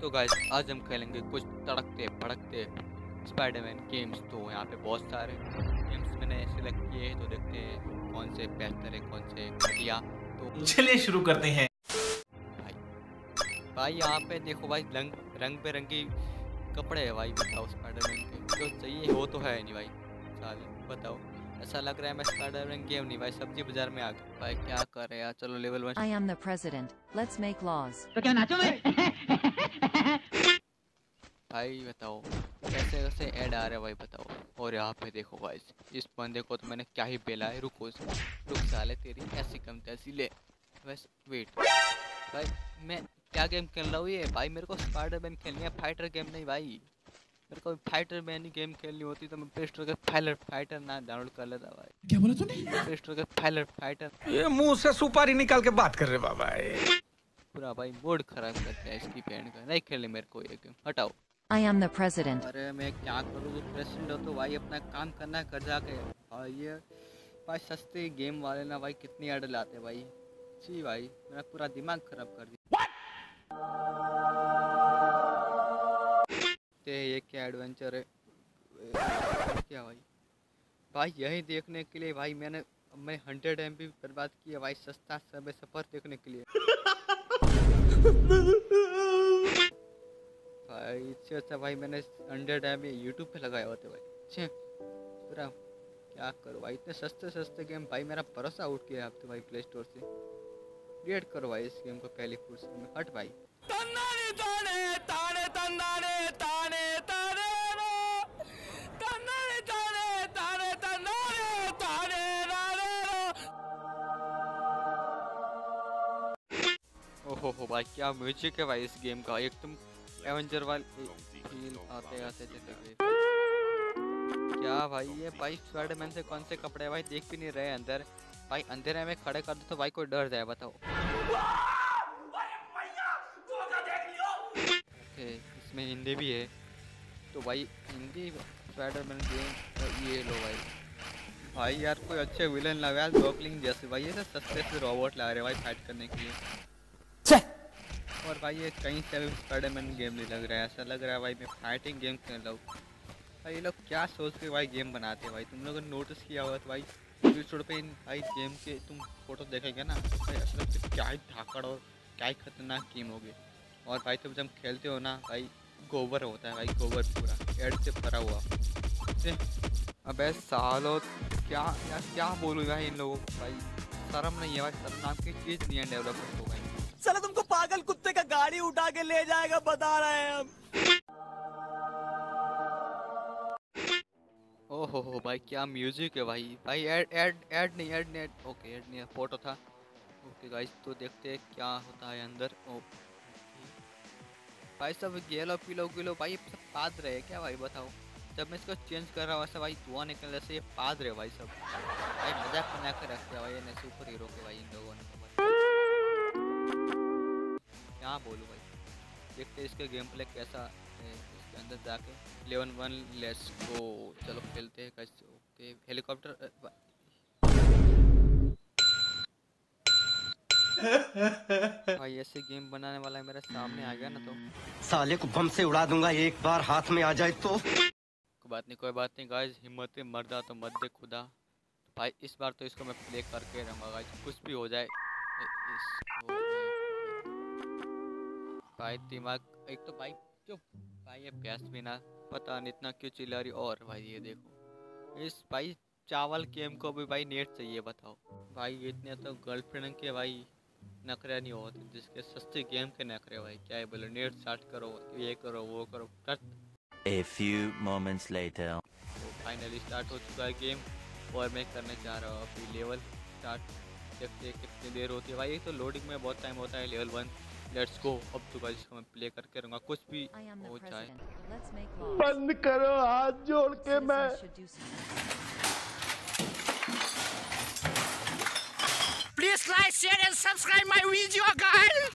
तो गाइस आज हम खेलेंगे कुछ तड़कते भड़कते स्पाइडरमैन गेम्स। तो यहाँ पे बहुत सारे गेम्स मैंने सिलेक्ट किए हैं, तो देखते हैं कौन से बेहतर है कौन से घटिया। तो चलिए शुरू करते हैं भाई। यहाँ पे देखो भाई, रंग बिरंगी कपड़े है भाई, बताओ स्पाइडरमैन के जो चाहिए हो तो है नहीं भाई। साले बताओ, ऐसा लग रहा है मैं स्पाइडरमैन गेम नहीं भाई सब्जी बाजार में आ गया भाई। क्या कर रहे यार, चलो level 1। I am the president, let's make laws. तो क्या नाचो मैं भाई, बताओ कैसे कैसे ऐड आ रहे भाई बताओ। और यहाँ पे देखो गाइस, इस बंदे को तो मैंने क्या ही बेला है। रुक साले, तेरी ऐसी कम तैसी ले। बस वेट भाई, मैं क्या गेम खेल रहा हूँ ये भाई। मेरे को स्पाइडरमैन खेलनी है, फाइटर गेम नहीं भाई। मेरे को फाइटर मैन ही गेम खेलनी होती तो मैं प्ले स्टोर के फाइटर ना डाउनलोड कर लेता भाई। क्या बोला तूने? प्ले स्टोर के फाइटर। ये मुंह से सुपारी निकाल के बात कर रहे बाबा, पूरा भाई मूड खराब करता है इसकी पेन का। नहीं खेलने मेरे को ये गेम, हटाओ। I am the president. अरे मैं क्या करूँ, तो प्रेसिडेंट हो तो भाई अपना काम करना कर जाके। और ये भाई सस्ते गेम वाले ना भाई कितनी ऐड लाते भाई। जी भाई मेरा पूरा दिमाग खराब कर दिया। ये क्या एडवेंचर है क्या भाई। भाई यही देखने के लिए भाई मैंने 100 MB बर्बाद किया भाई सस्ता समय सफर देखने के लिए। भाई इससे अच्छा भाई मैंने 100 MB यूट्यूब पे लगाए होते भाई। पूरा क्या करो भाई, इतने सस्ते गेम भाई मेरा भरोसा उठ गया आप तो भाई। प्ले स्टोर से डिलीट करो भाई इस गेम को पहले फुर्सत में। हट भाई, हो भाई क्या म्यूजिक है भाई इस गेम का। एकदम एवेंजर वाले फील आते क्या भाई। ये भाई स्पाइडरमैन से कौन से कपड़े भाई देख भी नहीं रहे। अंदर भाई अंधेरे में खड़े कर दो तो भाई कोई डर जाए बताओ। ओके इसमें हिंदी भी है तो भाई हिंदी स्पाइडरमैन गेम। ये लो भाई, भाई यार कोई अच्छे विलन लगा यार, गोकलिंग जैसे भाई। ये सस्ते से रोबोट ला रहे भाई फाइट करने के लिए। और भाई ये कहीं से भी स्पाइडरमैन गेम नहीं लग रहा है, ऐसा लग रहा है भाई मैं फाइटिंग गेम खेल रहा हूँ भाई। ये लोग क्या सोच के भाई गेम बनाते हैं भाई। तुम लोगों ने नोटिस किया होगा तो भाई प्ले स्टोर पे इन भाई गेम के तुम फोटो देखेंगे ना भाई, असल में क्या ही धाकड़ और क्या ही खतरनाक गेम होगी। और भाई तुम जब खेलते हो ना भाई गोबर होता है भाई, गोबर पूरा एड से भरा हुआ। अब सालों क्या यार क्या बोलूँ भाई इन लोगों को भाई, शर्म नहीं है भाई। शर्म नाम की चीज़ नहीं है डेवलपर को भाई। साला तुमको पागल कुत्ते का गाड़ी उठा के ले जाएगा बता रहे हैं हम। ओहो हो भाई क्या म्यूजिक है भाई। भाई ऐड नहीं ओके ऐड नहीं फोटो था। ओके गाइस तो देखते हैं क्या होता है अंदर। भाई सब येलो पीलो भाई सब पाद रहे क्या भाई बताओ। जब मैं इसको चेंज कर रहा हूँ ऐसा भाई धुआं निकल रहा, ये पाद रहे भाई सब भाई। मजाक बना कर रख दिया भाई सुपर हीरो के भाई इन लोगों ने। क्या बोलूँ भाई, देखते इसका गेम प्ले कैसा है। इसके अंदर जाके लेवल 1 लेट्स गो, चलो खेलते हैं कैसे। ओके हेलीकॉप्टर भाई ऐसे गेम बनाने वाला है मेरे सामने आ गया ना तो साले को बम से उड़ा दूंगा एक बार हाथ में आ जाए तो। कोई बात नहीं गाइस, हिम्मत में मर्दा तो मत दे खुदा। भाई इस बार तो इसको मैं प्ले करके रहूँगा गाइस, कुछ भी हो जाए भाई। दिमाग एक तो भाई जो भाई ये प्यास भी ना पता नहीं इतना क्यों चिल्ला रही। और भाई ये देखो इस भाई चावल गेम को भी भाई नेट चाहिए बताओ भाई। इतने तो गर्लफ्रेंड के भाई नखरे नहीं होते जिसके सस्ते गेम के नखरे भाई। क्या है बोलो, नेट स्टार्ट करो ये करो वो करो। A few moments later finally start हो चुका है गेम और मैं करने जा रहा हूँ अभी लेवल स्टार्ट। देखते कितनी देर होती है भाई, तो लोडिंग में बहुत टाइम होता है। Level 1 let's go. अब तो गाइस मैं प्ले करके रहूँगा कुछ भी हो जाए। बंद करो हाथ जोड़ के मैं please like share and subscribe my video guys.